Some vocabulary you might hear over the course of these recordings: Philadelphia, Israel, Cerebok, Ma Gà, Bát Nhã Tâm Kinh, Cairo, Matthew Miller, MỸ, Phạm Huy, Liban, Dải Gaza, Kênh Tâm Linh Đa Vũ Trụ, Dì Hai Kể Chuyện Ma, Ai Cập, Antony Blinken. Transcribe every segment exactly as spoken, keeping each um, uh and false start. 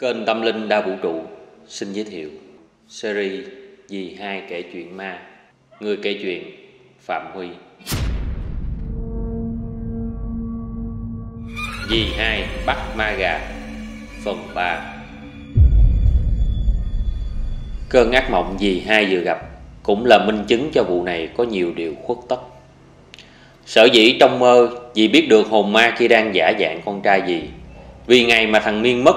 Kênh Tâm Linh Đa Vũ Trụ xin giới thiệu series Dì Hai Kể Chuyện Ma. Người kể chuyện Phạm Huy. Dì Hai bắt ma gà Phần ba. Cơn ác mộng dì Hai vừa gặp cũng là minh chứng cho vụ này có nhiều điều khuất tất. Sở dĩ trong mơ dì biết được hồn ma kia đang giả dạng con trai dì, vì ngày mà thằng Miên mất,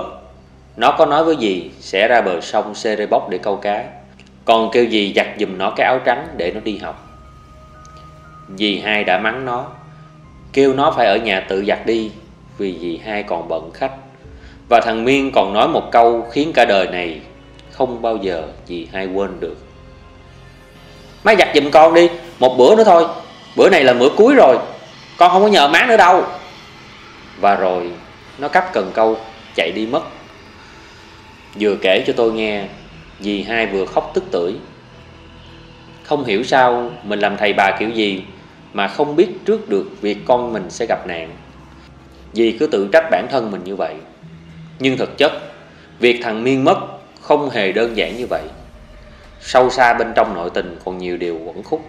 nó có nói với dì sẽ ra bờ sông Cerebok để câu cá, còn kêu dì giặt giùm nó cái áo trắng để nó đi học. Dì Hai đã mắng nó, kêu nó phải ở nhà tự giặt đi, vì dì Hai còn bận khách. Và thằng Miên còn nói một câu khiến cả đời này không bao giờ dì Hai quên được: "Má giặt giùm con đi, một bữa nữa thôi. Bữa này là bữa cuối rồi, con không có nhờ má nữa đâu." Và rồi nó cắp cần câu chạy đi mất. Vừa kể cho tôi nghe, dì Hai vừa khóc tức tưởi. Không hiểu sao mình làm thầy bà kiểu gì mà không biết trước được việc con mình sẽ gặp nạn. Dì cứ tự trách bản thân mình như vậy. Nhưng thực chất, việc thằng Miên mất không hề đơn giản như vậy. Sâu xa bên trong nội tình còn nhiều điều uẩn khúc.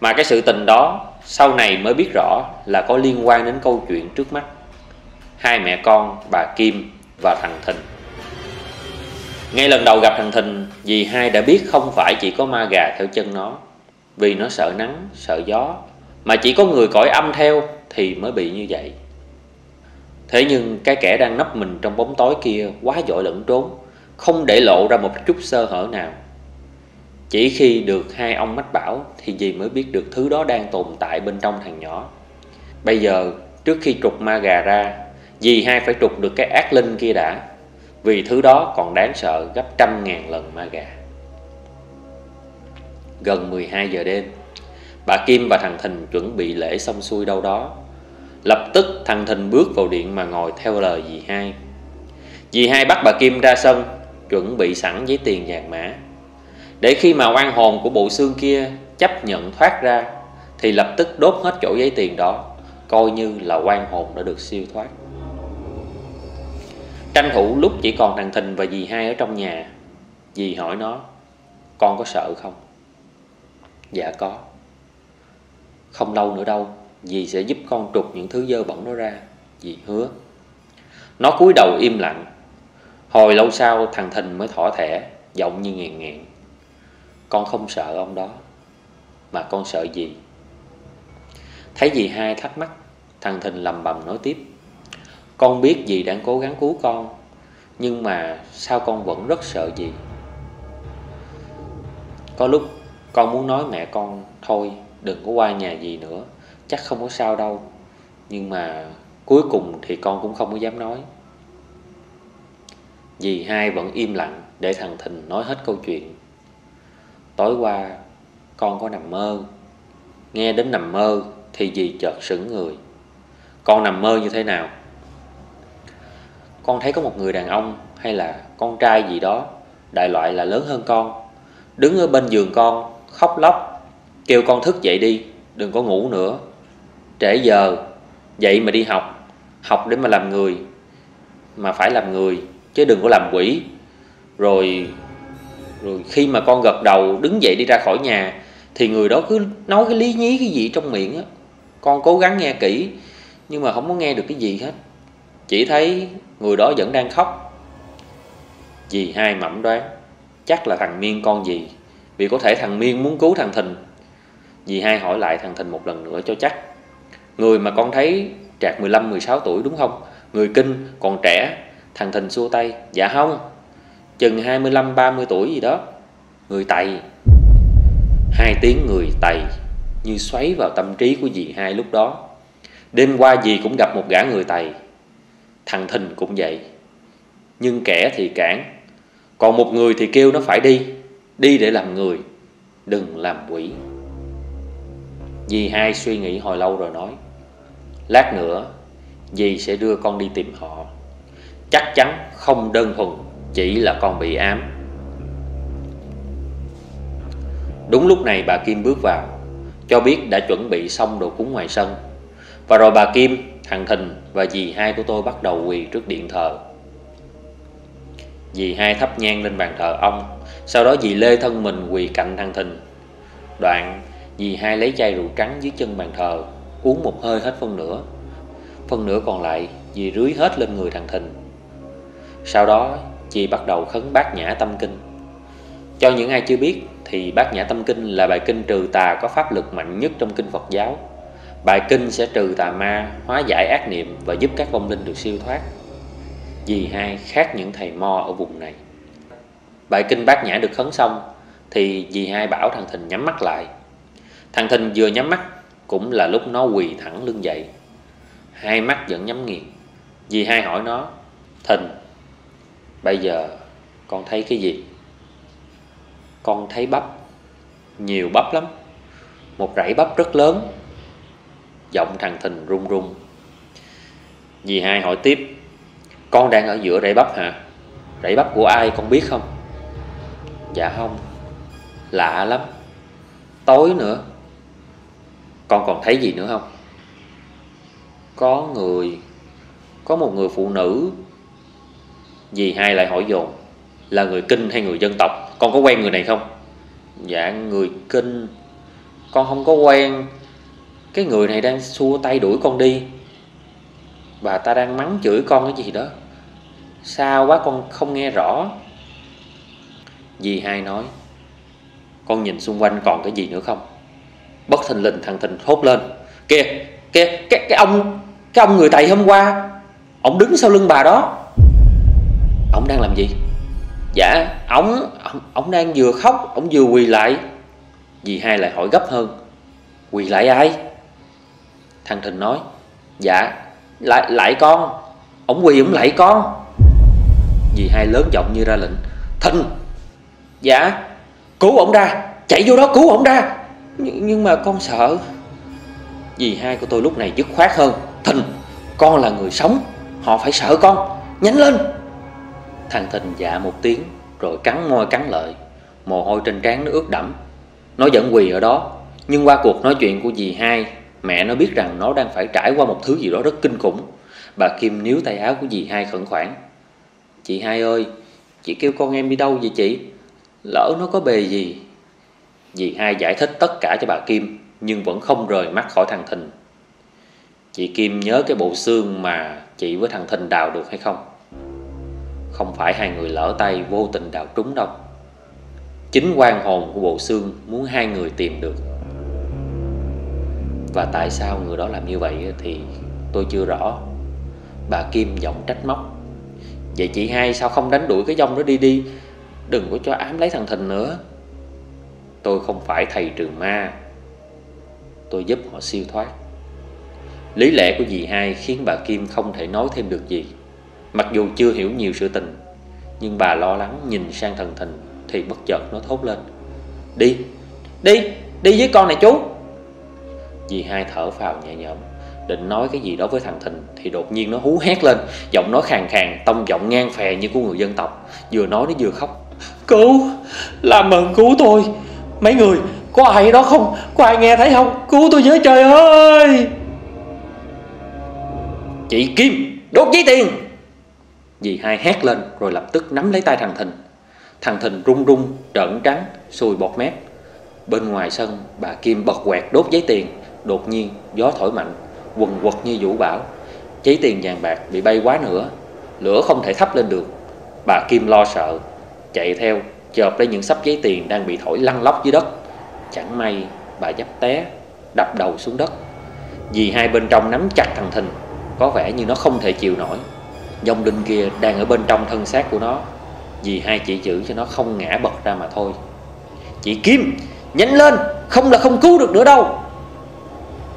Mà cái sự tình đó sau này mới biết rõ là có liên quan đến câu chuyện trước mắt: hai mẹ con bà Kim và thằng Thình. Ngay lần đầu gặp thằng Thình, dì Hai đã biết không phải chỉ có ma gà theo chân nó, vì nó sợ nắng, sợ gió, mà chỉ có người cõi âm theo thì mới bị như vậy. Thế nhưng cái kẻ đang nấp mình trong bóng tối kia quá giỏi lẫn trốn, không để lộ ra một chút sơ hở nào. Chỉ khi được hai ông mách bảo thì dì mới biết được thứ đó đang tồn tại bên trong thằng nhỏ. Bây giờ, trước khi trục ma gà ra, dì Hai phải trục được cái ác linh kia đã, vì thứ đó còn đáng sợ gấp trăm ngàn lần ma gà. Gần mười hai giờ đêm, bà Kim và thằng Thình chuẩn bị lễ xong xuôi đâu đó. Lập tức thằng Thình bước vào điện mà ngồi theo lời dì Hai. Dì Hai bắt bà Kim ra sân, chuẩn bị sẵn giấy tiền vàng mã, để khi mà oan hồn của bộ xương kia chấp nhận thoát ra thì lập tức đốt hết chỗ giấy tiền đó, coi như là oan hồn đã được siêu thoát. Tranh thủ lúc chỉ còn thằng Thình và dì Hai ở trong nhà, dì hỏi nó: "Con có sợ không?" "Dạ có. Không lâu nữa đâu, dì sẽ giúp con trục những thứ dơ bẩn đó ra, dì hứa." Nó cúi đầu im lặng. Hồi lâu sau thằng Thình mới thỏ thẻ, giọng như nghẹn nghẹn: "Con không sợ ông đó, mà con sợ dì." Thấy dì Hai thắc mắc, thằng Thình lầm bầm nói tiếp: "Con biết dì đang cố gắng cứu con, nhưng mà sao con vẫn rất sợ dì. Có lúc con muốn nói mẹ con thôi đừng có qua nhà dì nữa, chắc không có sao đâu, nhưng mà cuối cùng thì con cũng không có dám nói." Dì Hai vẫn im lặng để thằng Thình nói hết câu chuyện. "Tối qua con có nằm mơ. Nghe đến nằm mơ thì dì chợt sững người. Con nằm mơ như thế nào? Con thấy có một người đàn ông hay là con trai gì đó, đại loại là lớn hơn con, đứng ở bên giường con khóc lóc, kêu con thức dậy đi, đừng có ngủ nữa, trễ giờ, dậy mà đi học, học để mà làm người, mà phải làm người chứ đừng có làm quỷ. Rồi Rồi khi mà con gật đầu đứng dậy đi ra khỏi nhà thì người đó cứ nói cái lý nhí cái gì trong miệng á. Con cố gắng nghe kỹ nhưng mà không có nghe được cái gì hết. Chỉ thấy người đó vẫn đang khóc." Dì Hai mẩm đoán chắc là thằng Miên con dì, vì có thể thằng Miên muốn cứu thằng Thình. Dì Hai hỏi lại thằng Thình một lần nữa cho chắc: "Người mà con thấy trạc mười lăm mười sáu tuổi đúng không? Người Kinh còn trẻ." Thằng Thình xua tay: "Dạ không, chừng hai mươi lăm ba mươi tuổi gì đó." "Người Tày." Hai tiếng người Tày như xoáy vào tâm trí của dì Hai lúc đó. Đêm qua dì cũng gặp một gã người Tày. Thằng Thình cũng vậy. Nhưng kẻ thì cản, còn một người thì kêu nó phải đi, đi để làm người, đừng làm quỷ. Dì Hai suy nghĩ hồi lâu rồi nói: "Lát nữa dì sẽ đưa con đi tìm họ. Chắc chắn không đơn thuần chỉ là con bị ám." Đúng lúc này bà Kim bước vào, cho biết đã chuẩn bị xong đồ cúng ngoài sân. Và rồi bà Kim, thằng Thình và dì Hai của tôi bắt đầu quỳ trước điện thờ. Dì Hai thắp nhang lên bàn thờ ông, sau đó dì Lê thân mình quỳ cạnh thằng Thìn. Đoạn dì Hai lấy chai rượu trắng dưới chân bàn thờ, uống một hơi hết phân nửa. Phân nửa còn lại dì rưới hết lên người thằng Thìn. Sau đó chị bắt đầu khấn Bát Nhã Tâm Kinh. Cho những ai chưa biết thì Bát Nhã Tâm Kinh là bài kinh trừ tà có pháp lực mạnh nhất trong kinh Phật giáo. Bài kinh sẽ trừ tà ma, hóa giải ác niệm và giúp các vong linh được siêu thoát. Dì Hai khác những thầy mo ở vùng này. Bài kinh Bát Nhã được khấn xong thì dì Hai bảo thằng Thìn nhắm mắt lại. Thằng Thìn vừa nhắm mắt cũng là lúc nó quỳ thẳng lưng dậy, hai mắt vẫn nhắm nghiền. Dì Hai hỏi nó: Thìn, bây giờ con thấy cái gì? Con thấy bắp, nhiều bắp lắm, một rẫy bắp rất lớn. Giọng thằng Thìn run run. Dì Hai hỏi tiếp: Con đang ở giữa rẫy bắp hả? Rẫy bắp của ai con biết không? Dạ không. Lạ lắm, tối nữa. Con còn thấy gì nữa không? Có người, có một người phụ nữ. Dì Hai lại hỏi dồn: Là người Kinh hay người dân tộc? Con có quen người này không? Dạ người Kinh. Con không có quen. Cái người này đang xua tay đuổi con đi. Bà ta đang mắng chửi con cái gì đó, sao quá con không nghe rõ. Dì Hai nói: Con nhìn xung quanh còn cái gì nữa không? Bất thình lình thằng Thìn thốt lên: Kìa, kìa, cái, cái ông Cái ông người Tày hôm qua, ông đứng sau lưng bà đó. Ông đang làm gì? Dạ, ông, ông, ông đang vừa khóc, ông vừa quỳ lại. Dì Hai lại hỏi gấp hơn: Quỳ lại ai? Thằng Thìn nói: Dạ, lại lại con. Ông quỳ ông lại con. Dì Hai lớn giọng như ra lệnh: Thìn! Dạ! Cứu ổng ra! Chạy vô đó cứu ổng ra! Nh- nhưng mà con sợ. Dì Hai của tôi lúc này dứt khoát hơn: Thìn! Con là người sống, họ phải sợ con, nhanh lên! Thằng Thìn dạ một tiếng rồi cắn môi cắn lợi, mồ hôi trên trán nó ướt đẫm. Nó vẫn quỳ ở đó, nhưng qua cuộc nói chuyện của dì Hai, mẹ nó biết rằng nó đang phải trải qua một thứ gì đó rất kinh khủng. Bà Kim níu tay áo của dì Hai khẩn khoản: Chị Hai ơi, chị kêu con em đi đâu vậy chị? Lỡ nó có bề gì? Dì Hai giải thích tất cả cho bà Kim, nhưng vẫn không rời mắt khỏi thằng Thìn. Chị Kim nhớ cái bộ xương mà chị với thằng Thìn đào được hay không? Không phải hai người lỡ tay vô tình đào trúng đâu. Chính quan hồn của bộ xương muốn hai người tìm được. Và tại sao người đó làm như vậy thì tôi chưa rõ. Bà Kim giọng trách móc: Vậy chị Hai sao không đánh đuổi cái dông đó đi đi, đừng có cho ám lấy thằng Thìn nữa. Tôi không phải thầy trừ ma, tôi giúp họ siêu thoát. Lý lẽ của dì Hai khiến bà Kim không thể nói thêm được gì. Mặc dù chưa hiểu nhiều sự tình, nhưng bà lo lắng nhìn sang thằng Thìn thì bất chợt nó thốt lên: Đi, đi, đi với con này chú. Dì Hai thở phào nhẹ nhõm, định nói cái gì đó với thằng Thìn thì đột nhiên nó hú hét lên, giọng nó khàn khàn, tông giọng ngang phè như của người dân tộc. Vừa nói nó vừa khóc: Cứu, làm ơn cứu tôi, mấy người, có ai ở đó không, có ai nghe thấy không, cứu tôi với trời ơi. Chị Kim, đốt giấy tiền! Dì Hai hét lên rồi lập tức nắm lấy tay thằng Thìn. Thằng Thìn run run, trợn trắng, sùi bọt mép. Bên ngoài sân, bà Kim bật quẹt đốt giấy tiền. Đột nhiên gió thổi mạnh, quần quật như vũ bão. Giấy tiền vàng bạc bị bay quá nữa, lửa không thể thắp lên được. Bà Kim lo sợ chạy theo, chộp lấy những xấp giấy tiền đang bị thổi lăn lóc dưới đất. Chẳng may bà dấp té, đập đầu xuống đất. Dì Hai bên trong nắm chặt thằng Thìn, có vẻ như nó không thể chịu nổi. Vong linh kia đang ở bên trong thân xác của nó. Dì Hai chỉ giữ cho nó không ngã bật ra mà thôi. Chị Kim, nhanh lên, không là không cứu được nữa đâu.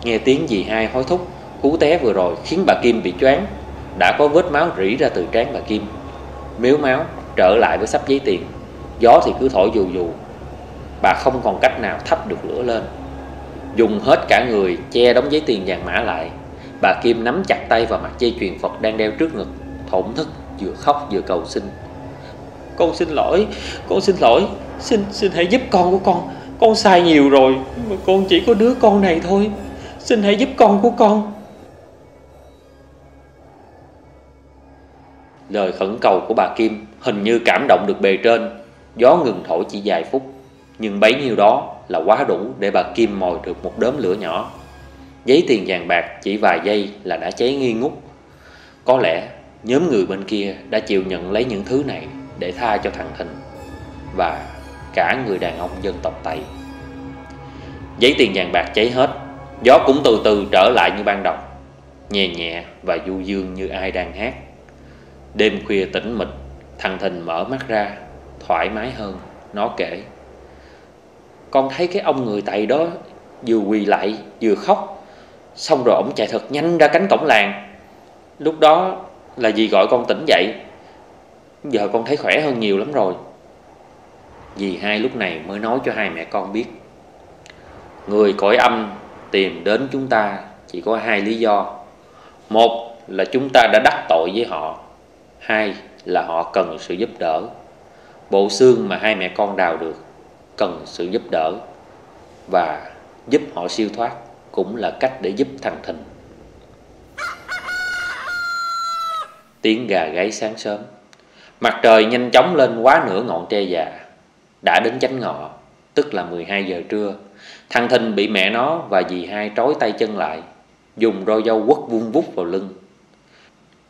Nghe tiếng dì Hai hối thúc, cú té vừa rồi khiến bà Kim bị choáng. Đã có vết máu rỉ ra từ trán bà Kim. Miếu máu trở lại với xấp giấy tiền. Gió thì cứ thổi dù dù. Bà không còn cách nào thắp được lửa lên. Dùng hết cả người che đóng giấy tiền vàng mã lại. Bà Kim nắm chặt tay vào mặt dây chuyền Phật đang đeo trước ngực, thổn thức, vừa khóc vừa cầu xin: Con xin lỗi, con xin lỗi, xin xin hãy giúp con của con. Con sai nhiều rồi, mà con chỉ có đứa con này thôi. Xin hãy giúp con của con. Lời khẩn cầu của bà Kim hình như cảm động được bề trên. Gió ngừng thổi chỉ vài phút, nhưng bấy nhiêu đó là quá đủ để bà Kim mồi được một đốm lửa nhỏ. Giấy tiền vàng bạc chỉ vài giây là đã cháy nghi ngút. Có lẽ nhóm người bên kia đã chịu nhận lấy những thứ này để tha cho thằng Thịnh và cả người đàn ông dân tộc Tây. Giấy tiền vàng bạc cháy hết, gió cũng từ từ trở lại như ban đầu, nhẹ nhẹ và du dương như ai đang hát. Đêm khuya tĩnh mịch, thằng Thịnh mở mắt ra, thoải mái hơn. Nó kể: "Con thấy cái ông người Tây đó vừa quỳ lại vừa khóc, xong rồi ổng chạy thật nhanh ra cánh cổng làng. Lúc đó là dì gọi con tỉnh dậy. Giờ con thấy khỏe hơn nhiều lắm rồi." Dì Hai lúc này mới nói cho hai mẹ con biết: "Người cõi âm tìm đến chúng ta chỉ có hai lý do. Một là chúng ta đã đắc tội với họ, hai là họ cần sự giúp đỡ. Bộ xương mà hai mẹ con đào được cần sự giúp đỡ, và giúp họ siêu thoát cũng là cách để giúp thằng Thịnh." Tiếng gà gáy sáng sớm. Mặt trời nhanh chóng lên quá nửa ngọn tre già. Đã đến chánh ngọ, tức là mười hai giờ trưa. Thằng Thịnh bị mẹ nó và dì Hai trói tay chân lại, dùng roi dâu quất vung vút vào lưng.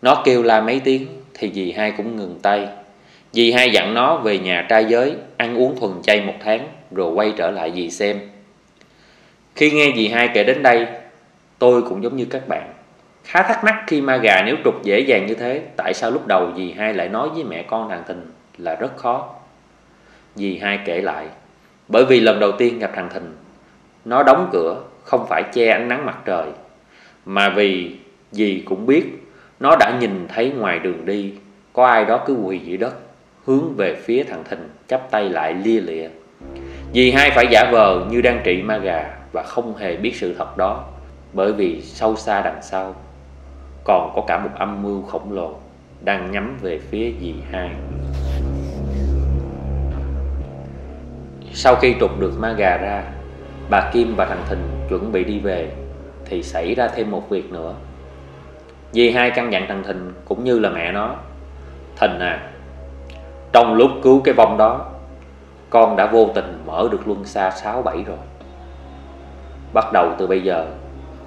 Nó kêu la mấy tiếng thì dì Hai cũng ngừng tay. Dì Hai dặn nó về nhà trai giới, ăn uống thuần chay một tháng rồi quay trở lại dì xem. Khi nghe dì Hai kể đến đây, tôi cũng giống như các bạn, khá thắc mắc khi ma gà nếu trục dễ dàng như thế, tại sao lúc đầu dì Hai lại nói với mẹ con thằng Thịnh là rất khó. Dì Hai kể lại: "Bởi vì lần đầu tiên gặp thằng Thịnh, nó đóng cửa không phải che ánh nắng mặt trời, mà vì dì cũng biết nó đã nhìn thấy ngoài đường đi có ai đó cứ quỳ dưới đất, hướng về phía thằng Thịnh chắp tay lại lia lịa. Dì Hai phải giả vờ như đang trị ma gà và không hề biết sự thật đó, bởi vì sâu xa đằng sau còn có cả một âm mưu khổng lồ đang nhắm về phía dì Hai." Sau khi trục được ma gà ra, bà Kim và thằng Thịnh chuẩn bị đi về thì xảy ra thêm một việc nữa. Dì Hai căn dặn thằng Thịnh cũng như là mẹ nó: "Thịnh à, trong lúc cứu cái vong đó, con đã vô tình mở được luân xa sáu bảy rồi. Bắt đầu từ bây giờ,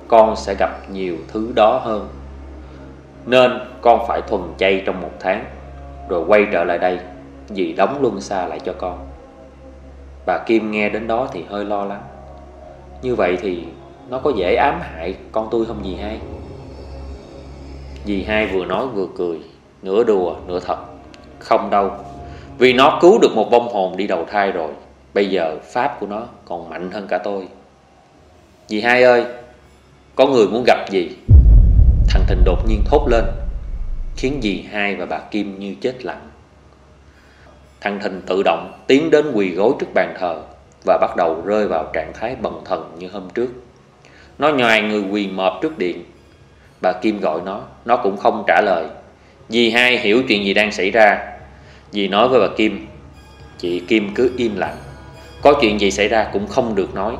con sẽ gặp nhiều thứ đó hơn, nên con phải thuần chay trong một tháng rồi quay trở lại đây. Dì đóng luân xa lại cho con." Bà Kim nghe đến đó thì hơi lo lắng: "Như vậy thì nó có dễ ám hại con tôi không dì Hai?" Dì Hai vừa nói vừa cười, nửa đùa nửa thật: "Không đâu, vì nó cứu được một vong hồn đi đầu thai rồi. Bây giờ pháp của nó còn mạnh hơn cả tôi." "Dì Hai ơi, có người muốn gặp dì." Thằng Thịnh đột nhiên thốt lên, khiến dì Hai và bà Kim như chết lặng. Thằng Thịnh tự động tiến đến quỳ gối trước bàn thờ và bắt đầu rơi vào trạng thái bần thần như hôm trước. Nó nhoài người quỳ mọp trước điện. Bà Kim gọi nó, nó cũng không trả lời. Dì Hai hiểu chuyện gì đang xảy ra. Dì nói với bà Kim: "Chị Kim cứ im lặng, có chuyện gì xảy ra cũng không được nói."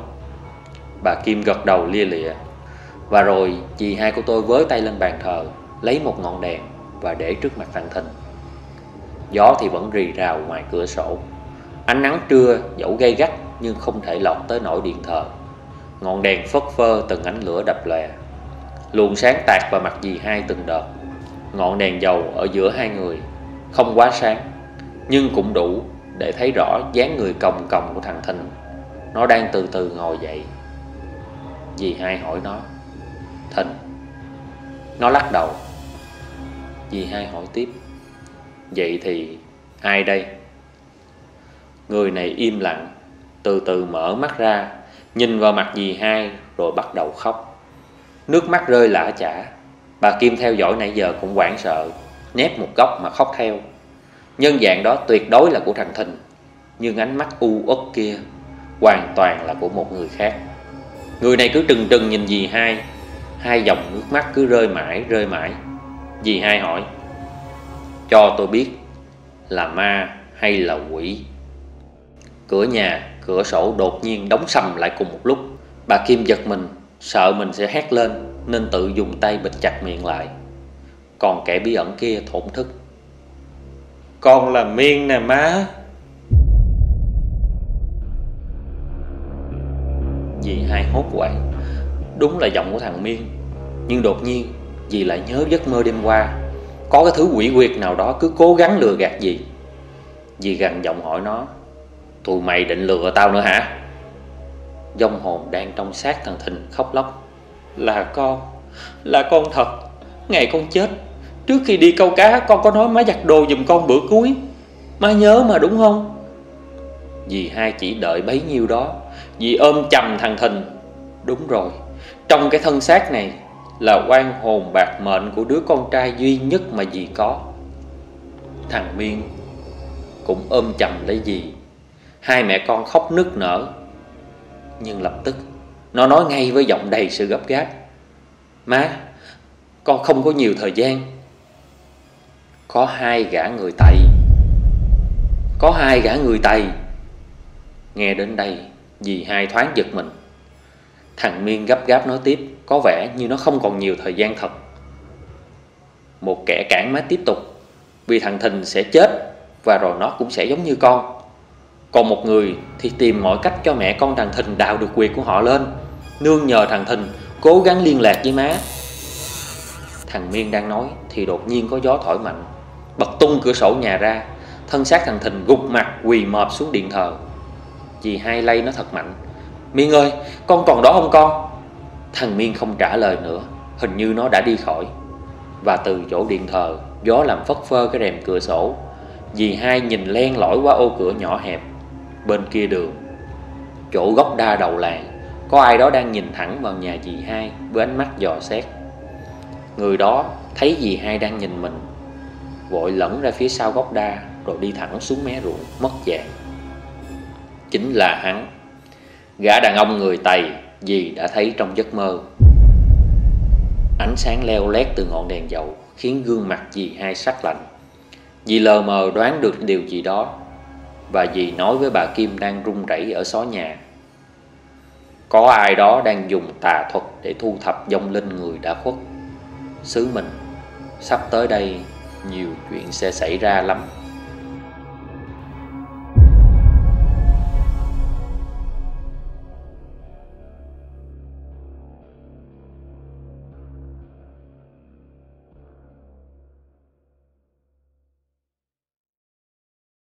Bà Kim gật đầu lia lịa. Và rồi dì Hai của tôi với tay lên bàn thờ, lấy một ngọn đèn và để trước mặt thằng Thịnh. Gió thì vẫn rì rào ngoài cửa sổ. Ánh nắng trưa dẫu gay gắt nhưng không thể lọt tới nổi điện thờ. Ngọn đèn phất phơ từng ánh lửa đập lè, luồng sáng tạt vào mặt dì Hai từng đợt. Ngọn đèn dầu ở giữa hai người không quá sáng, nhưng cũng đủ để thấy rõ dáng người còng còng của thằng Thịnh. Nó đang từ từ ngồi dậy. Dì Hai hỏi nó: "Thịnh?" Nó lắc đầu. Dì Hai hỏi tiếp: "Vậy thì ai đây?" Người này im lặng, từ từ mở mắt ra, nhìn vào mặt dì Hai rồi bắt đầu khóc. Nước mắt rơi lã chả. Bà Kim theo dõi nãy giờ cũng hoảng sợ, nép một góc mà khóc theo. Nhân dạng đó tuyệt đối là của thằng Thịnh, nhưng ánh mắt u uất kia hoàn toàn là của một người khác. Người này cứ trừng trừng nhìn dì Hai. Hai dòng nước mắt cứ rơi mãi rơi mãi. Dì Hai hỏi: "Cho tôi biết là ma hay là quỷ?" Cửa nhà, cửa sổ đột nhiên đóng sầm lại cùng một lúc. Bà Kim giật mình, sợ mình sẽ hét lên nên tự dùng tay bịt chặt miệng lại. Còn kẻ bí ẩn kia thổn thức: con là Miên nè má. Dì Hai hốt hoảng, đúng là giọng của thằng Miên. Nhưng đột nhiên dì lại nhớ giấc mơ đêm qua, có cái thứ quỷ quyệt nào đó cứ cố gắng lừa gạt dì. Dì gằn giọng hỏi nó: tụi mày định lừa tao nữa hả? Vong hồn đang trong xác thằng Thịnh khóc lóc: là con, là con thật. Ngày con chết, trước khi đi câu cá, con có nói má giặt đồ giùm con bữa cuối, má nhớ mà đúng không? Dì Hai chỉ đợi bấy nhiêu đó, dì ôm chầm thằng Thịnh. Đúng rồi, trong cái thân xác này là oan hồn bạc mệnh của đứa con trai duy nhất mà dì có. Thằng Miên cũng ôm chầm lấy dì. Hai mẹ con khóc nức nở. Nhưng lập tức nó nói ngay với giọng đầy sự gấp gáp: má, con không có nhiều thời gian. Có hai gã người Tày, Có hai gã người Tày. Nghe đến đây dì Hai thoáng giật mình. Thằng Miên gấp gáp nói tiếp, có vẻ như nó không còn nhiều thời gian thật. Một kẻ cản má tiếp tục: vì thằng Thình sẽ chết và rồi nó cũng sẽ giống như con. Còn một người thì tìm mọi cách cho mẹ con thằng Thình đào được quyệt của họ lên, nương nhờ thằng Thình cố gắng liên lạc với má. Thằng Miên đang nói thì đột nhiên có gió thổi mạnh, bật tung cửa sổ nhà ra. Thân xác thằng Thình gục mặt quỳ mọp xuống điện thờ. Dì Hai lay nó thật mạnh: Miên ơi, con còn đó không con? Thằng Miên không trả lời nữa, hình như nó đã đi khỏi. Và từ chỗ điện thờ, gió làm phất phơ cái rèm cửa sổ. Dì Hai nhìn len lỏi qua ô cửa nhỏ hẹp bên kia đường, chỗ góc đa đầu làng. Có ai đó đang nhìn thẳng vào nhà dì Hai với ánh mắt dò xét. Người đó thấy dì Hai đang nhìn mình, vội lẫn ra phía sau góc đa, rồi đi thẳng xuống mé ruộng mất dạng. Chính là hắn, gã đàn ông người Tày dì đã thấy trong giấc mơ. Ánh sáng leo lét từ ngọn đèn dầu khiến gương mặt dì Hai sắc lạnh. Dì lờ mờ đoán được điều gì đó, và dì nói với bà Kim đang run rẩy ở xó nhà: có ai đó đang dùng tà thuật để thu thập vong linh người đã khuất. Xứ mình sắp tới đây nhiều chuyện sẽ xảy ra lắm.